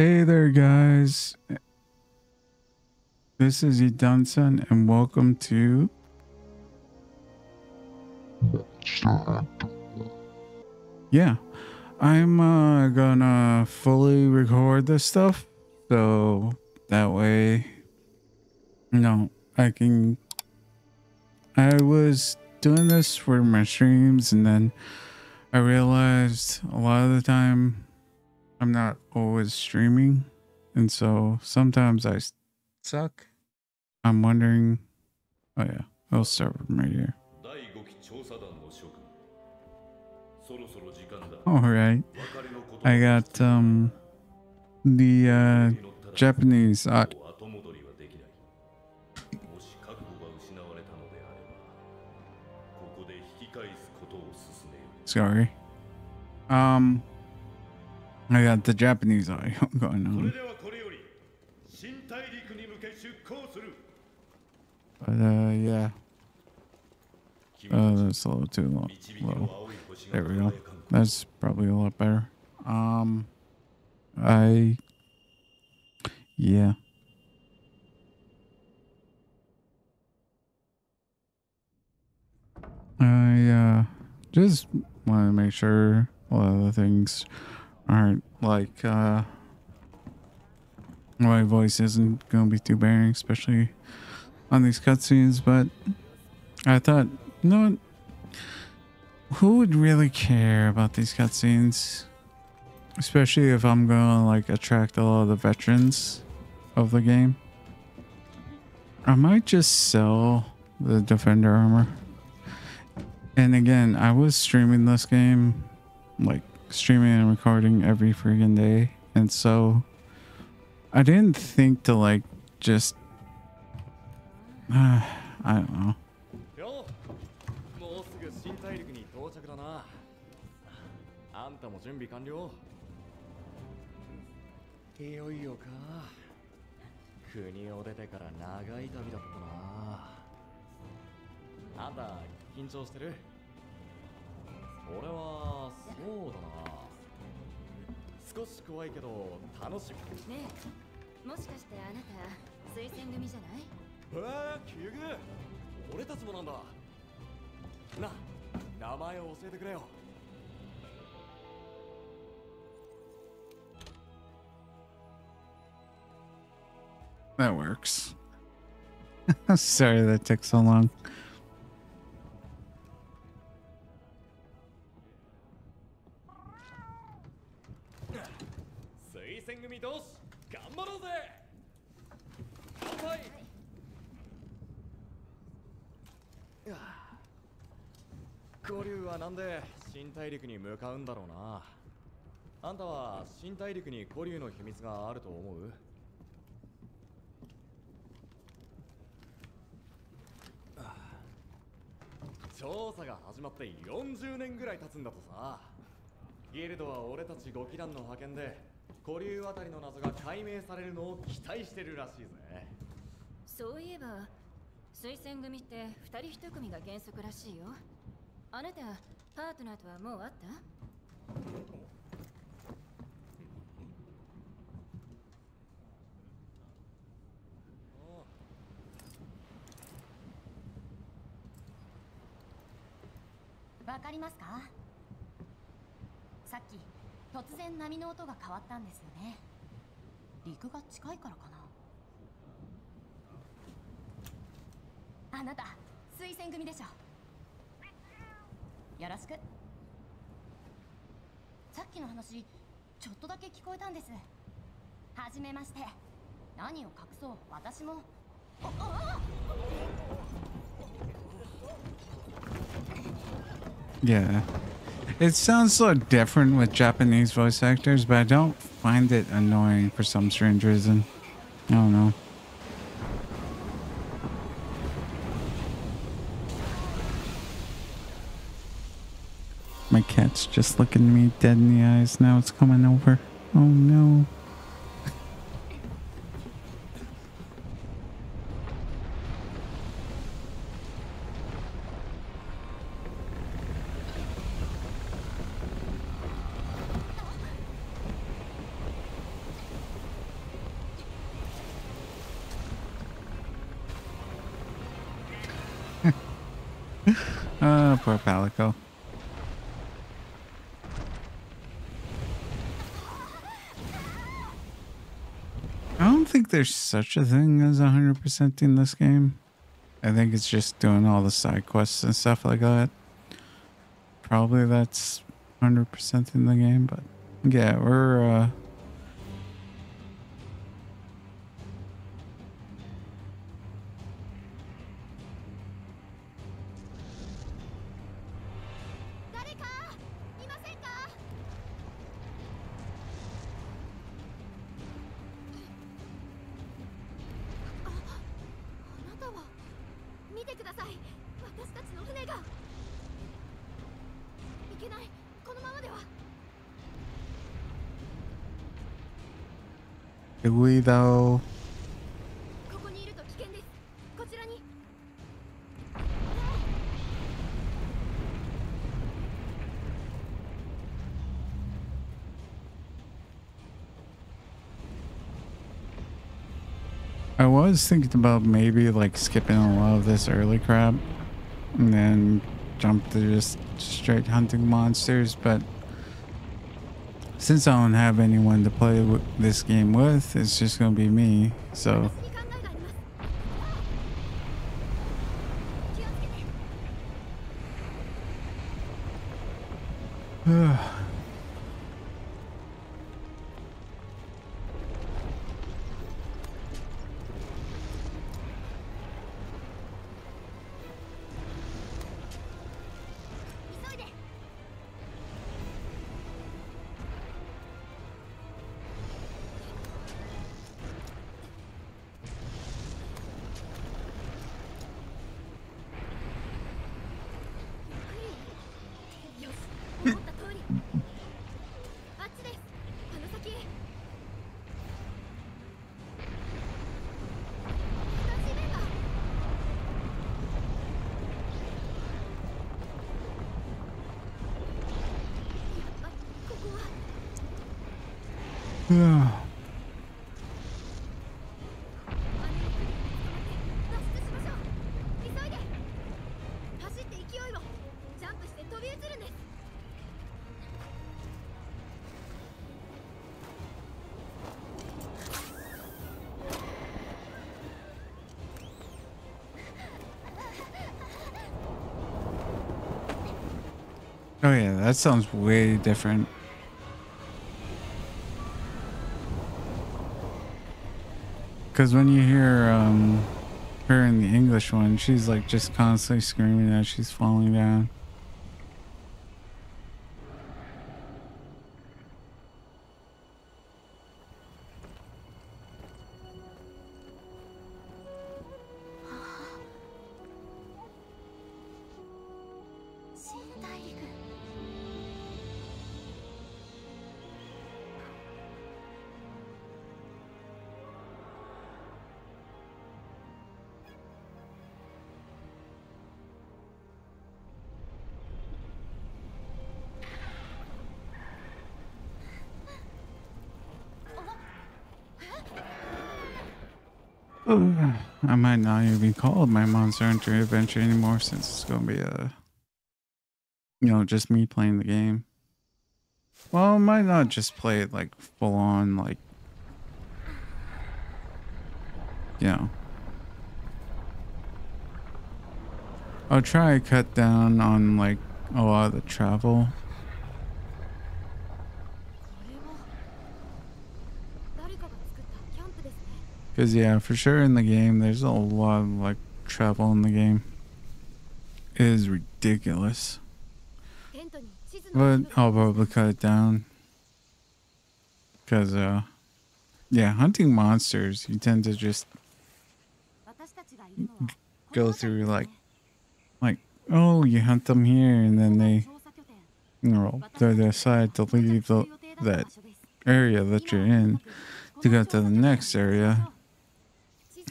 Hey there, guys. This is Edunson, and welcome to Monster Hunter. Yeah, I'm gonna fully record this stuff, so that way, you know, I can. I was doing this for my streams, and then I realized a lot of the time I'm not always streaming, and so sometimes I suck. I'm wondering. Oh yeah, I'll start from right here. All right, I got the Japanese art. Sorry. I got the Japanese audio going on. But yeah. Oh, that's a little too low. There we go. That's probably a lot better. Yeah. I just want to make sure a lot of the things aren't like my voice isn't gonna be too bearing, especially on these cutscenes. But I thought, you know what? Who would really care about these cutscenes? Especially if I'm gonna like attract a lot of the veterans of the game. I might just sell the Defender armor. And again, I was streaming this game, like streaming and recording every freaking day, and so I didn't think to like just I don't know. That works. Sorry that took so long. Yeah, it sounds so different with Japanese voice actors, but I don't find it annoying for some strange reason. I don't know. My cat's just looking me dead in the eyes. Now it's coming over. Oh no. Oh, poor Palico. I don't think there's such a thing as 100% in this game. I think it's just doing all the side quests and stuff like that. Probably that's 100% in the game, but yeah, we're do we though? I was thinking about maybe like skipping a lot of this early crap and then jump to just straight hunting monsters, but since I don't have anyone to play this game with, it's just gonna be me, so. Yeah. Oh yeah, that sounds way different. Because when you hear her in the English one, she's like just constantly screaming as she's falling down. I might not even be called my Monster Hunter adventure anymore since it's gonna be a, you know, just me playing the game. Well, I might not just play it like full on, like, you know. I'll try to cut down on like a lot of the travel. Because yeah, for sure in the game, there's a lot of like travel in the game. It is ridiculous. But I'll probably cut it down. Because yeah, hunting monsters, you tend to just go through like, oh, you hunt them here and then they, you know, they decide to leave that area that you're in to go to the next area.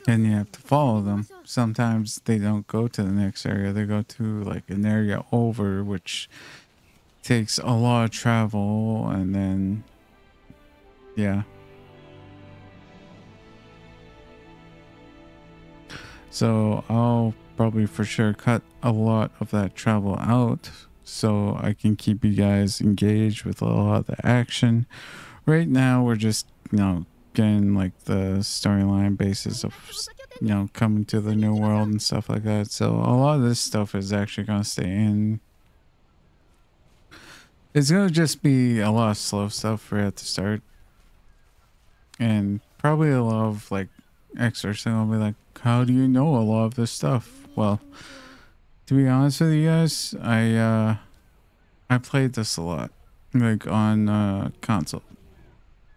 And you have to follow them. Sometimes they don't go to the next area. They go to like an area over, which takes a lot of travel. And then, yeah. So I'll probably for sure cut a lot of that travel out so I can keep you guys engaged with a lot of the action. Right now we're just, you know, getting like the storyline basis of, you know, coming to the new world and stuff like that. So a lot of this stuff is actually going to stay in. It's going to just be a lot of slow stuff right at the start. And probably a lot of like excerpts. And I'll be like, how do you know a lot of this stuff? Well, to be honest with you guys, I played this a lot, like on console.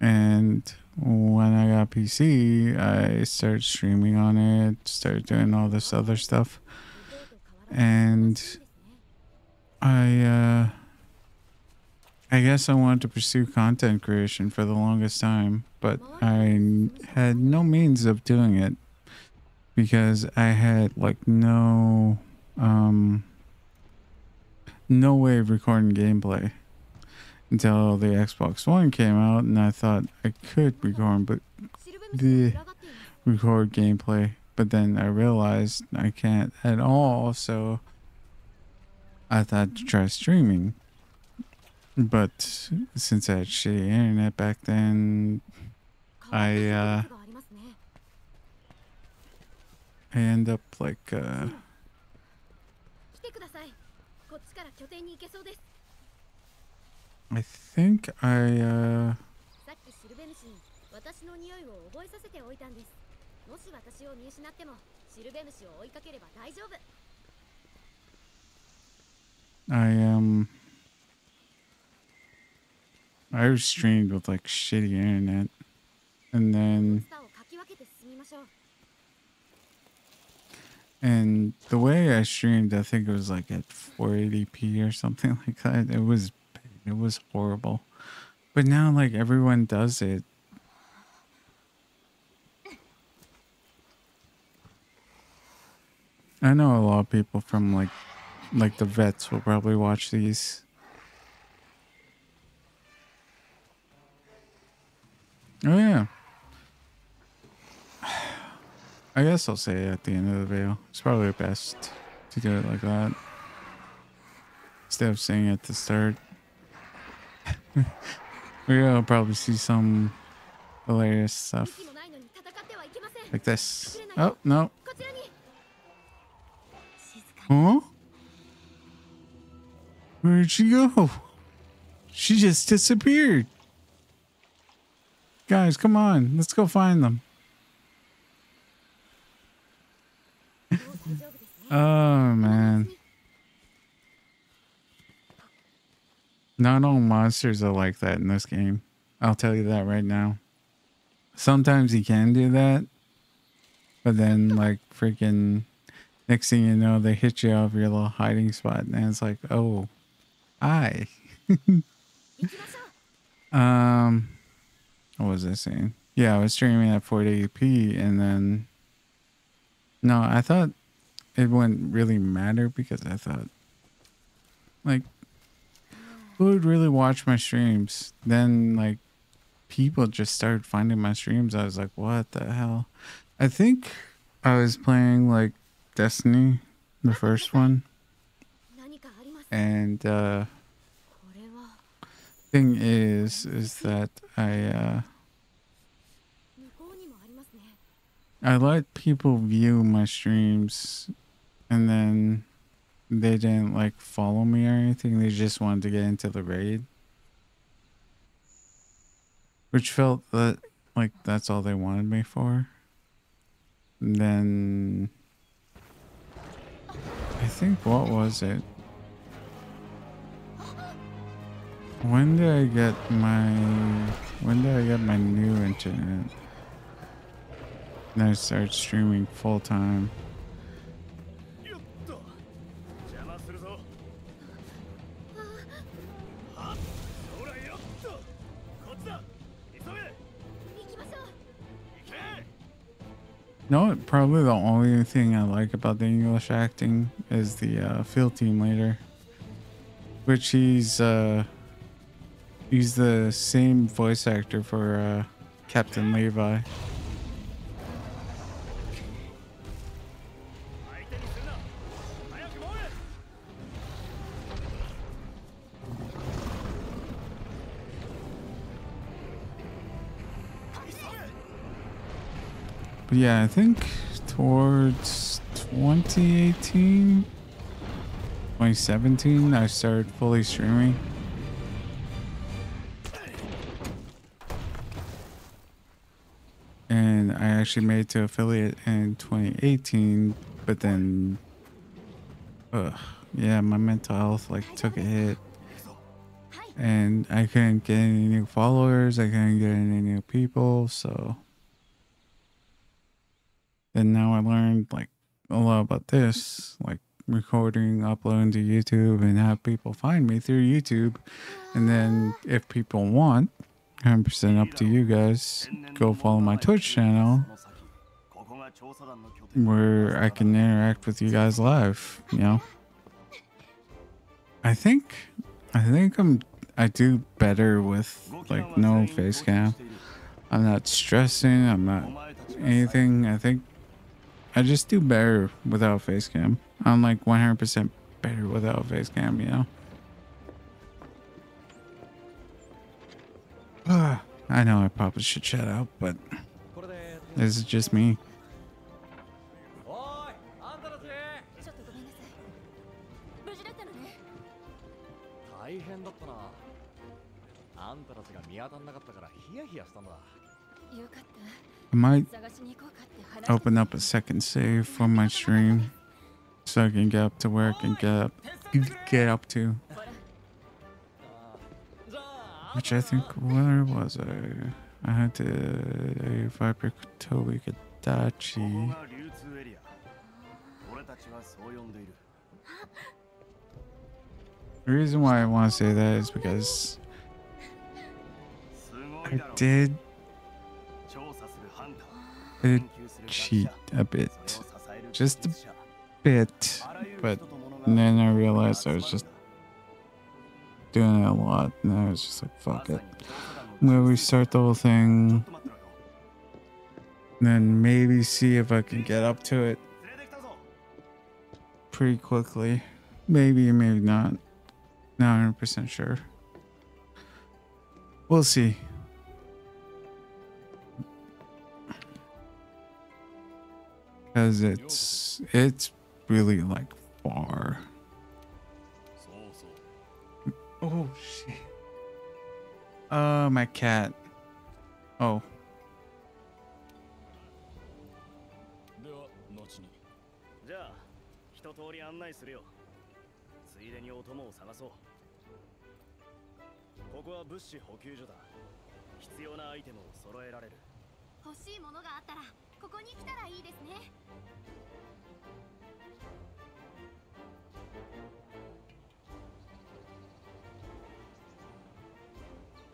And when I got PC, I started streaming on it, started doing all this other stuff. And I guess I wanted to pursue content creation for the longest time, but I had no means of doing it because I had like no way of recording gameplay until the Xbox One came out, and I thought I could record, but record gameplay, but then I realized I can't at all, so I thought to try streaming. But since I had shitty internet back then, I end up like I think I streamed with like shitty internet, and then the way I streamed, I think it was like at 480p or something like that. It was horrible. But now like everyone does it. I know a lot of people from like the vets will probably watch these. Oh yeah. I guess I'll say it at the end of the video. It's probably best to do it like that instead of saying it at the start. We'll probably see some hilarious stuff like this. Oh no. Huh? Where'd she go? She just disappeared. Guys, come on, let's go find them. Oh man. Not all monsters are like that in this game. I'll tell you that right now. Sometimes you can do that, but then like freaking next thing you know, they hit you off your little hiding spot and it's like, oh, hi. What was I saying? Yeah, I was streaming at 480p and then... No, I thought it wouldn't really matter because I thought... Like, who would really watch my streams? Then, like, people just started finding my streams. I was like, what the hell? I think I was playing, like, Destiny, the first one. And, thing is that I let people view my streams and then they didn't like follow me or anything. They just wanted to get into the raid, which felt that like that's all they wanted me for. And then I think, what was it? When did I get my new internet? And I started streaming full time. No, probably the only thing I like about the English acting is the field team leader, which he's the same voice actor for Captain Levi. But yeah, I think towards 2018, 2017, I started fully streaming. And I actually made it to affiliate in 2018, but then, yeah, my mental health like took a hit. And I couldn't get any new followers. I couldn't get any new people. So then now I learned like a lot about this, like recording, uploading to YouTube, and have people find me through YouTube. And then if people want, 100% up to you guys, go follow my Twitch channel where I can interact with you guys live. You know, I do better with like no face cam. I'm not stressing, I'm not anything. I think I just do better without face cam. I'm like 100% better without face cam, you know. I know I probably should shut up, but this is just me. I might open up a second save for my stream so I can get up to where I can get up to. Which I think, where was I? I had to vibrate Toby Kadachi. The reason why I want to say that is because I did cheat a bit, just a bit, but then I realized I was just doing it a lot, and I was just like, fuck it. I'm gonna restart the whole thing, and then maybe see if I can get up to it pretty quickly. Maybe, maybe not. Not 100% sure. We'll see. Because it's really like far. Oh shit. My cat. Oh.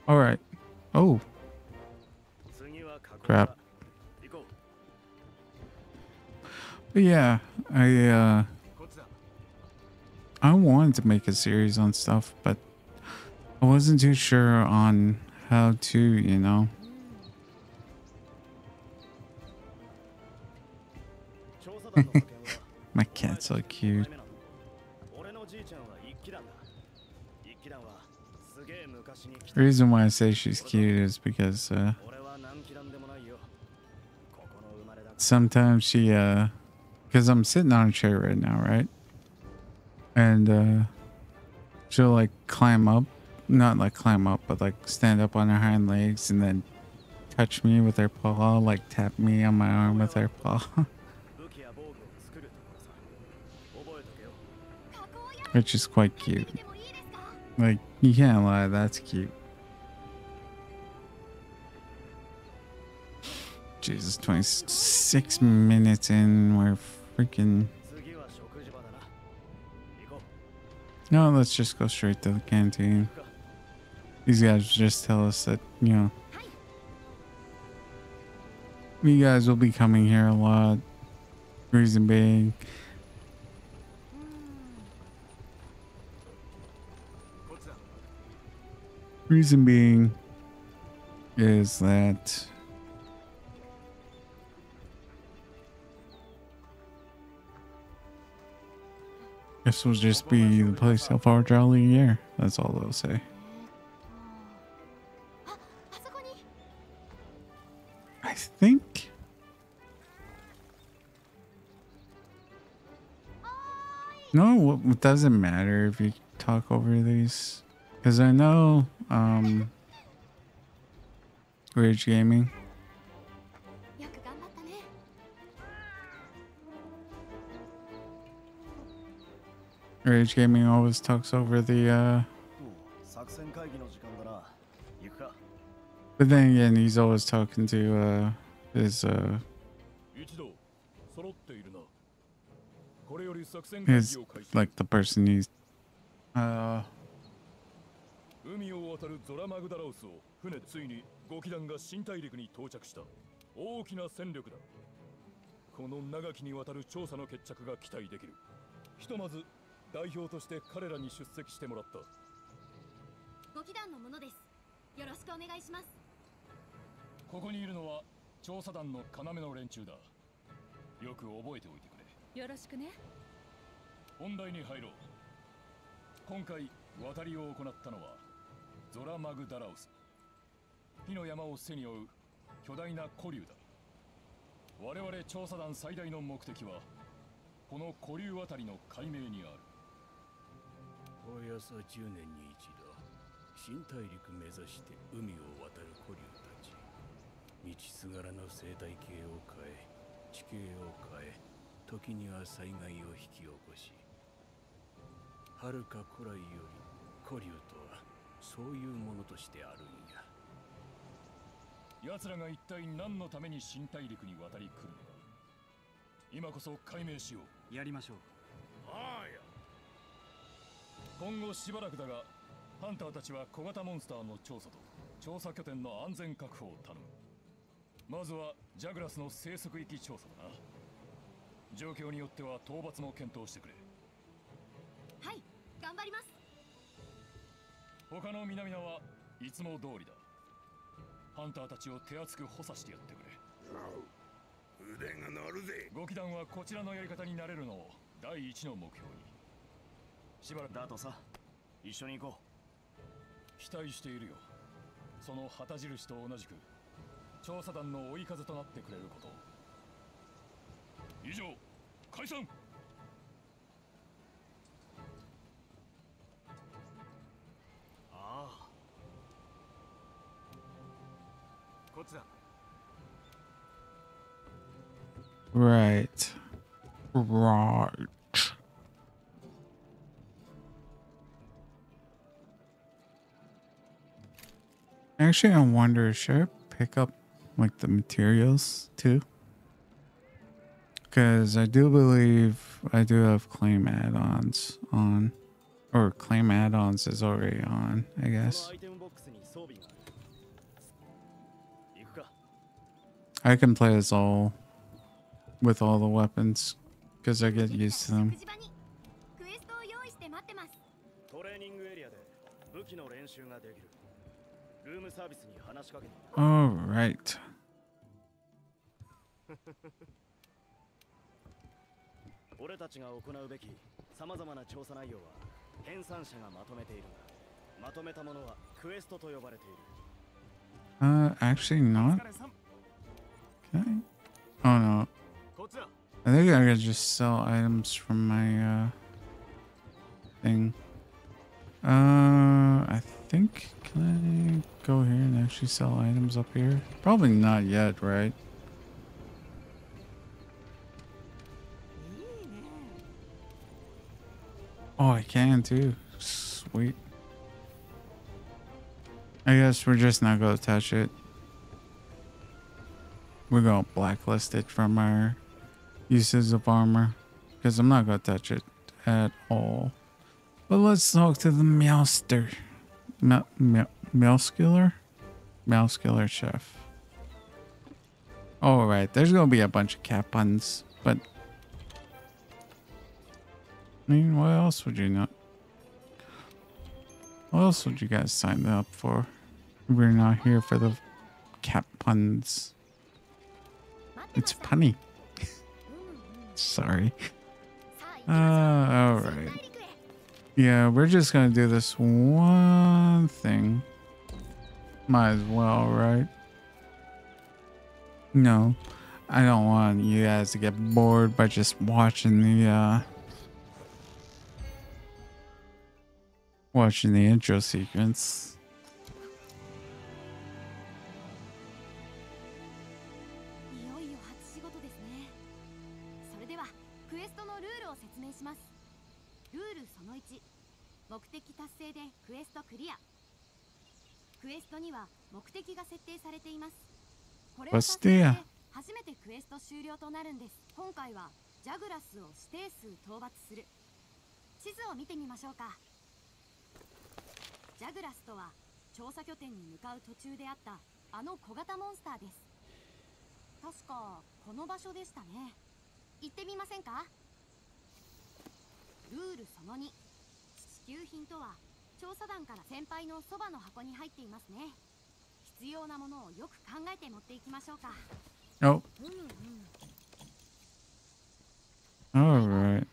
All right. Oh. Crap. But yeah, I wanted to make a series on stuff, but I wasn't too sure on how to, you know. My cat's so cute. The reason why I say she's cute is because sometimes she, because I'm sitting on a chair right now, right? And she'll like climb up, not like climb up, but like stand up on her hind legs and then touch me with her paw, like tap me on my arm with her paw. Which is quite cute. Like, you can't lie, that's cute. Jesus, 26 minutes in, we're freaking... No, let's just go straight to the canteen. These guys just tell us that, you know... You guys will be coming here a lot. Reason being... Reason being is that this will just be the place how far jolly a year. That's all they'll say. I think No, it doesn't matter if you talk over these, because I know Rage Gaming. Rage Gaming always talks over the, but then again, he's always talking to, his like, the person he's, right. Right. Actually, I wonder, should I pick up like the materials too? Because I do believe I do have claim add-ons on, or claim add-ons is already on, I guess. I can play as all with all the weapons because I get used to them. All right. Actually not. Okay. Oh no. I think I could just sell items from my thing. I think, can I go here and actually sell items up here? Probably not yet, right? Oh, I can too. Sweet. I guess we're just not going to touch it. We're going to blacklist it from our uses of armor, because I'm not going to touch it at all. But let's talk to the Meowster. Meowskiller? Meowskiller Chef. Alright, there's going to be a bunch of cat puns, but... I mean, what else would you not? What else would you guys sign up for? We're not here for the cat puns. It's punny. Sorry. Alright. Yeah, we're just gonna do this one thing. Might as well, right? No, I don't want you guys to get bored by just watching the watching the intro sequence. What's there? Oh. All right.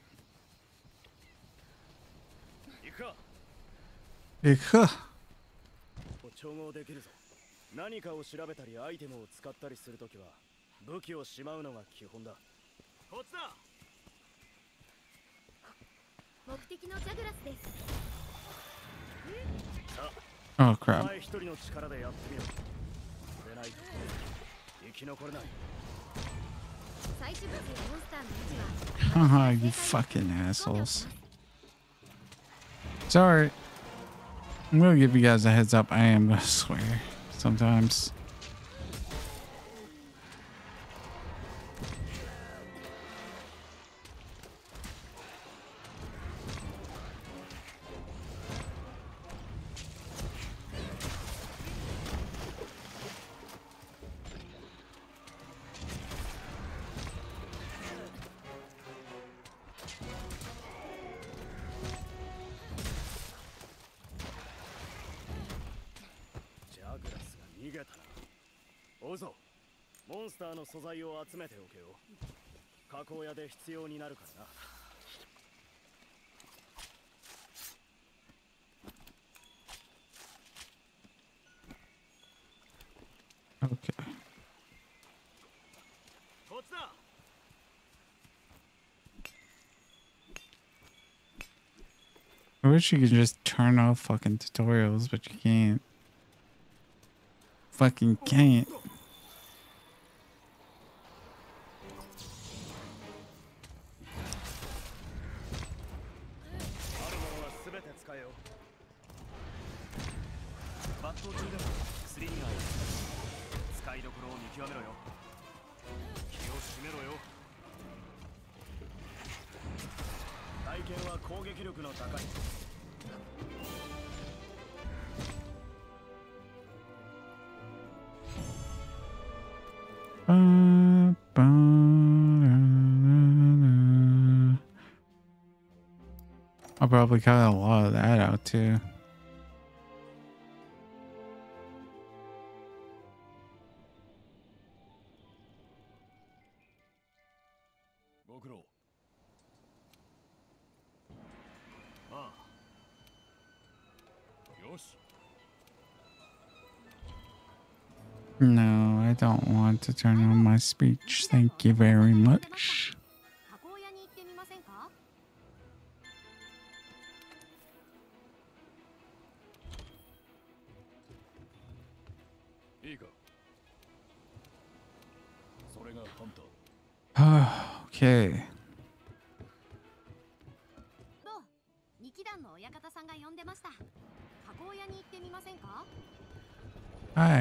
Oh crap. Haha, you fucking assholes. Sorry. I'm gonna give you guys a heads up. I am gonna swear sometimes. Okay. I wish you could just turn off fucking tutorials, but you can't. Fucking can't. I'll probably cut a lot of that out too. No, I don't want to turn on my speech. Thank you very much. Okay. Hi.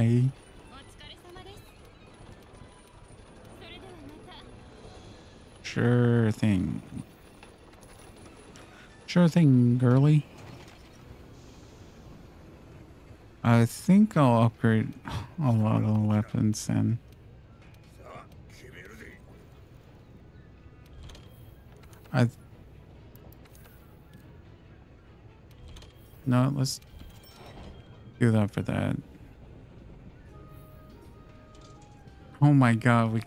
Sure thing. Sure thing, girly. I think I'll upgrade a lot of weapons then. No, let's do that for that. Oh my god, we...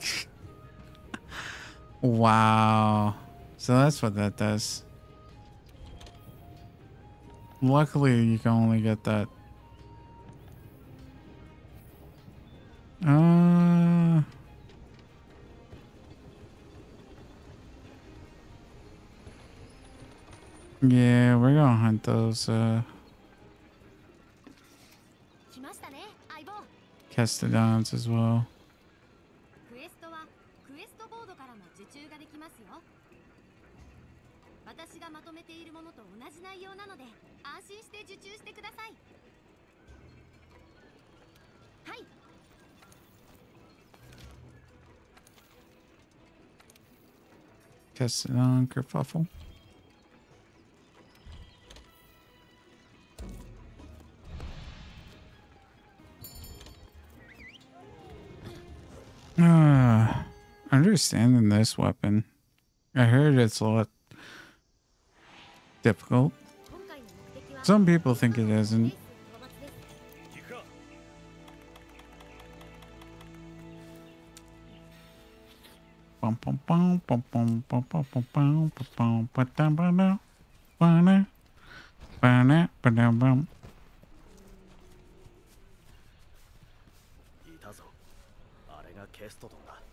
Wow. So that's what that does. Luckily, you can only get that. Yeah, we're gonna hunt those Castodons as well. Castodon kerfuffle. Understanding this weapon, I heard it's a lot difficult. Some people think it isn't.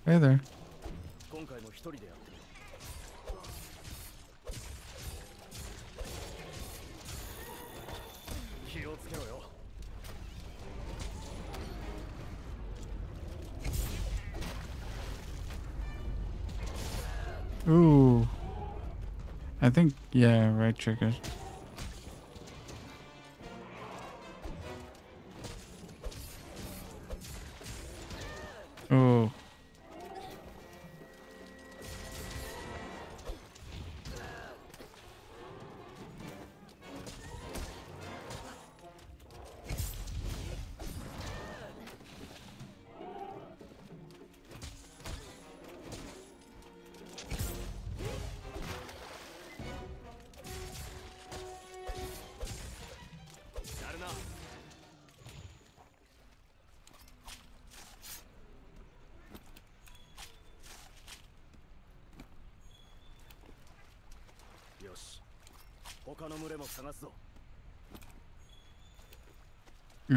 Hey there. Ooh, I think, yeah, right trigger. Ooh.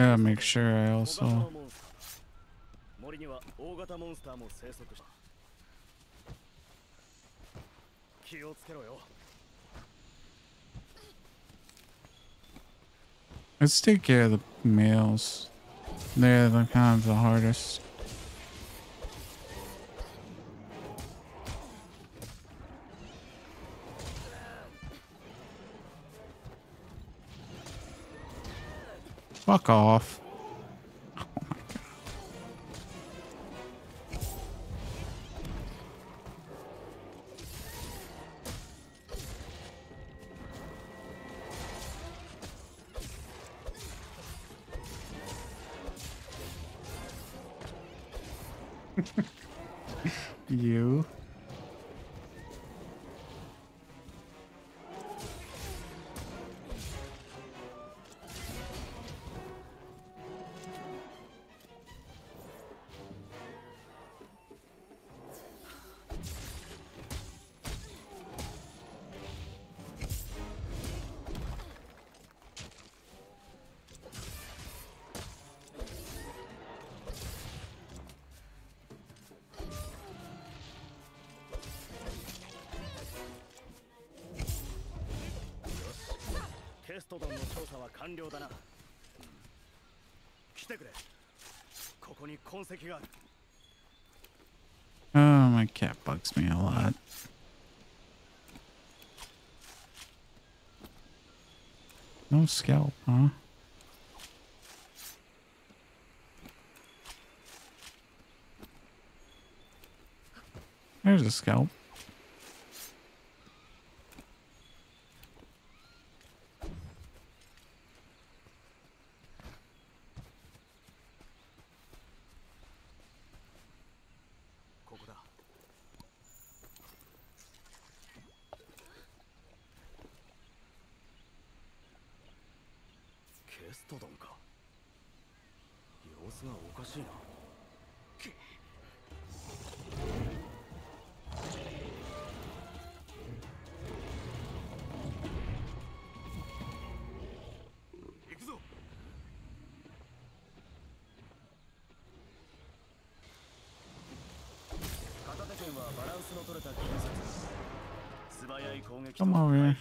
Gotta make sure I also let's take care of the males. They're the kind of the hardest. Fuck off. Oh my God. You. Oh, my cat bugs me a lot. No scalp, huh? There's a scalp. Come over here.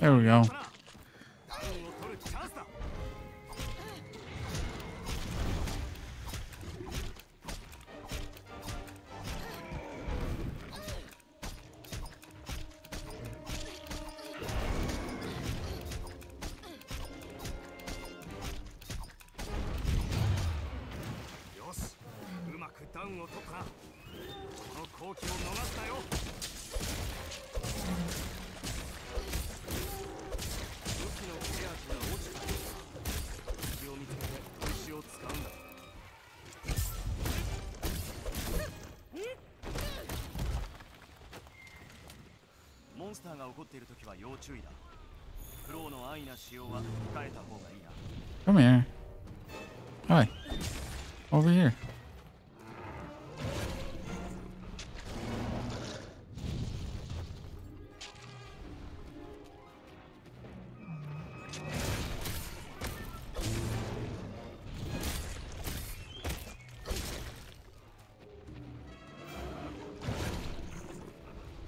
There we go. Come here. Hi. Over here.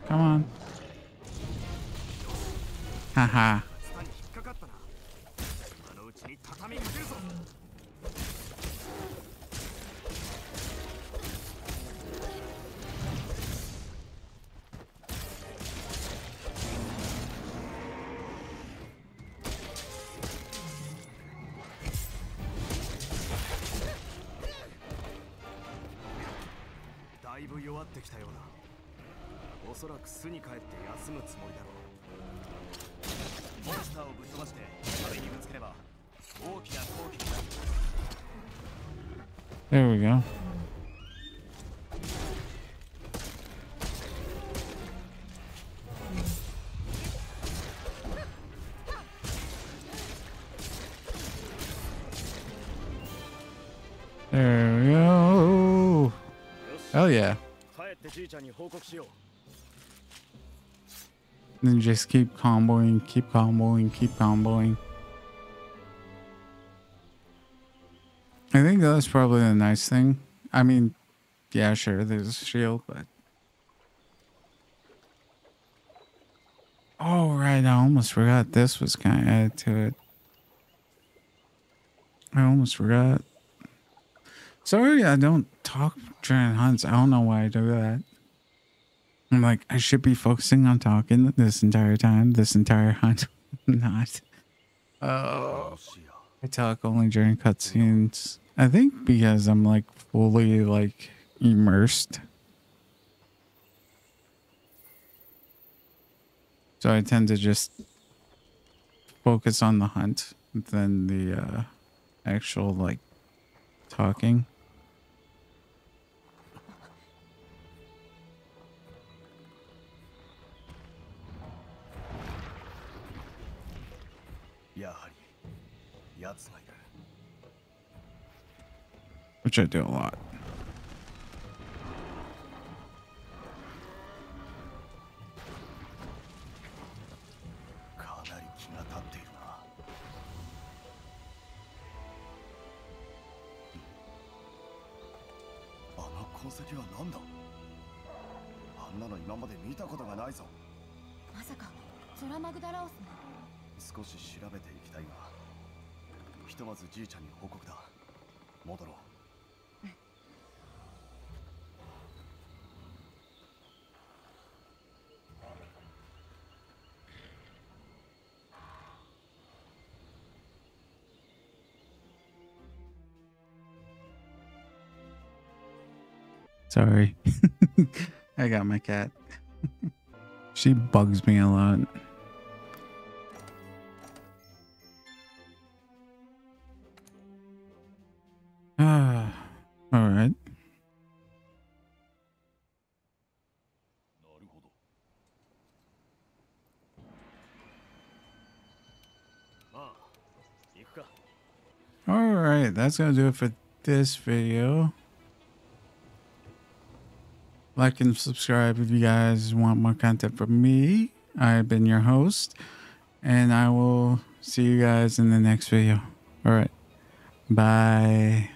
Come on. Haha. There we go. There we go. Hell yeah. Then just keep comboing, keep comboing, keep comboing. I think that's probably the nice thing. I mean, yeah, sure, there's a shield, but... Oh, right, I almost forgot this was kind of added to it. I almost forgot. Sorry, I don't talk during hunts. I don't know why I do that. I'm like, I should be focusing on talking this entire time, this entire hunt. Not. Oh, I talk only during cutscenes. I think because I'm like fully like immersed. So I tend to just focus on the hunt than the actual like talking. Which I do a lot. Sorry, I got my cat. She bugs me a lot. All right. Alright, that's going to do it for this video. Like and subscribe if you guys want more content from me. I've been your host, and I will see you guys in the next video. Alright, bye.